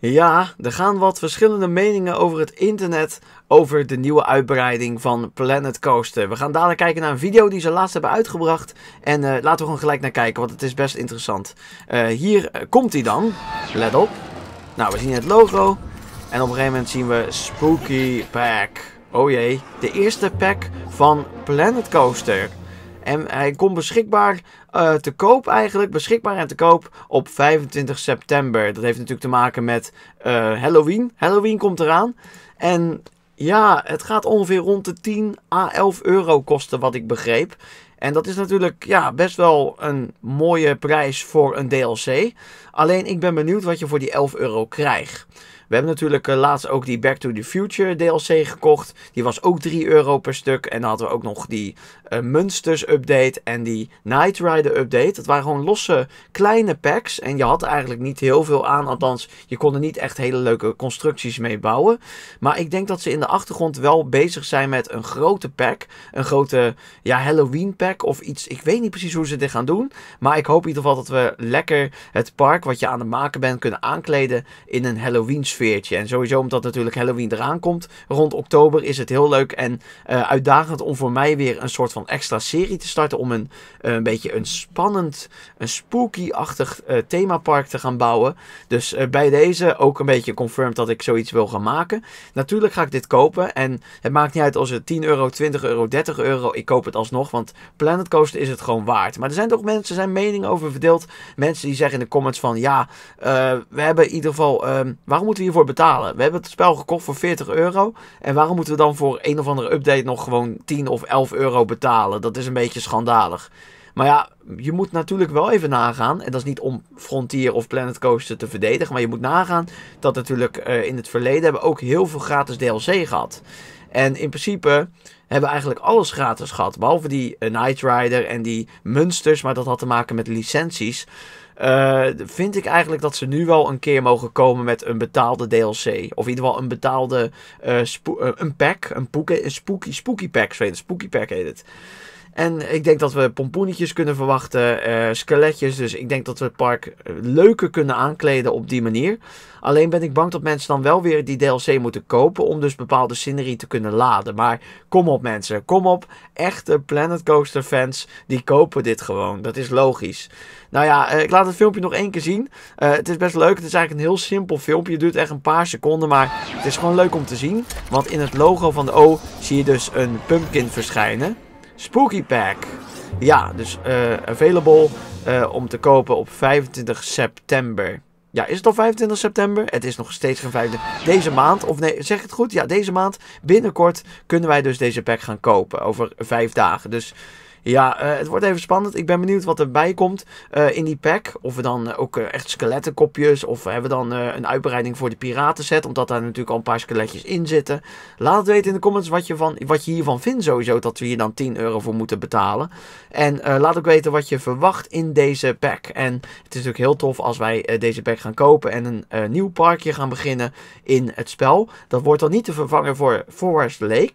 Ja, er gaan wat verschillende meningen over het internet over de nieuwe uitbreiding van Planet Coaster. We gaan dadelijk kijken naar een video die ze laatst hebben uitgebracht. En laten we gewoon gelijk naar kijken, want het is best interessant. Hier komt hij dan. Let op. Nou, we zien het logo. En op een gegeven moment zien we Spooky Pack. Oh jee, de eerste pack van Planet Coaster. En hij komt beschikbaar te koop eigenlijk. Beschikbaar en te koop op 25 september. Dat heeft natuurlijk te maken met Halloween. Halloween komt eraan. En ja, het gaat ongeveer rond de 10 à 11 euro kosten, wat ik begreep. En dat is natuurlijk ja, best wel een mooie prijs voor een DLC. Alleen ik ben benieuwd wat je voor die 11 euro krijgt. We hebben natuurlijk laatst ook die Back to the Future DLC gekocht. Die was ook 3 euro per stuk. En dan hadden we ook nog die Munsters update en die Knight Rider update. Dat waren gewoon losse kleine packs. En je had eigenlijk niet heel veel aan. Althans, je kon er niet echt hele leuke constructies mee bouwen. Maar ik denk dat ze in de achtergrond wel bezig zijn met een grote pack. Een grote ja, Halloween pack of iets. Ik weet niet precies hoe ze dit gaan doen. Maar ik hoop in ieder geval dat we lekker het park wat je aan het maken bent kunnen aankleden in een Halloween sfeer. En sowieso omdat natuurlijk Halloween eraan komt. Rond oktober is het heel leuk en uitdagend om voor mij weer een soort van extra serie te starten. Om een beetje een spannend, een spooky-achtig themapark te gaan bouwen. Dus bij deze ook een beetje confirmed dat ik zoiets wil gaan maken. Natuurlijk ga ik dit kopen. En het maakt niet uit als het 10 euro, 20 euro, 30 euro. Ik koop het alsnog, want Planet Coaster is het gewoon waard. Maar er zijn toch mensen, er zijn meningen over verdeeld. Mensen die zeggen in de comments van ja, we hebben in ieder geval, waarom moeten we hiervoor betalen? We hebben het spel gekocht voor 40 euro. En waarom moeten we dan voor een of andere update nog gewoon 10 of 11 euro betalen? Dat is een beetje schandalig. Maar ja, je moet natuurlijk wel even nagaan. En dat is niet om Frontier of Planet Coaster te verdedigen. Maar je moet nagaan dat natuurlijk in het verleden hebben we ook heel veel gratis DLC gehad. En in principe hebben we eigenlijk alles gratis gehad. Behalve die Knight Rider en die Munsters. Maar dat had te maken met licenties. Vind ik eigenlijk dat ze nu wel een keer mogen komen met een betaalde DLC. Of in ieder geval een betaalde een pack. Een spooky pack. Spooky pack heet het. En ik denk dat we pompoenetjes kunnen verwachten, skeletjes. Dus ik denk dat we het park leuker kunnen aankleden op die manier. Alleen ben ik bang dat mensen dan wel weer die DLC moeten kopen om dus bepaalde scenerie te kunnen laden. Maar kom op mensen, kom op. Echte Planet Coaster fans, die kopen dit gewoon. Dat is logisch. Nou ja, ik laat het filmpje nog één keer zien. Het is best leuk. Het is eigenlijk een heel simpel filmpje. Het duurt echt een paar seconden, maar het is gewoon leuk om te zien. Want in het logo van de O zie je dus een pumpkin verschijnen. Spooky Pack. Ja, dus available om te kopen op 25 september. Ja, is het al 25 september? Het is nog steeds geen 25. Deze maand, of nee, zeg het goed? Ja, deze maand. Binnenkort kunnen wij dus deze pack gaan kopen. Over 5 dagen. Dus ja, het wordt even spannend. Ik ben benieuwd wat erbij komt in die pack. Of we dan ook echt skelettenkopjes. Of hebben we dan een uitbreiding voor de piratenset. Omdat daar natuurlijk al een paar skeletjes in zitten. Laat het weten in de comments wat je hiervan vindt sowieso. Dat we hier dan 10 euro voor moeten betalen. En laat ook weten wat je verwacht in deze pack. En het is natuurlijk heel tof als wij deze pack gaan kopen. En een nieuw parkje gaan beginnen in het spel. Dat wordt dan niet te vervangen voor Forest Lake.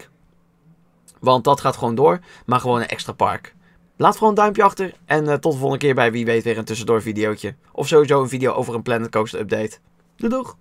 Want dat gaat gewoon door, maar gewoon een extra park. Laat gewoon een duimpje achter en tot de volgende keer bij wie weet weer een tussendoor videootje. Of sowieso een video over een Planet Coaster update. Doei doeg!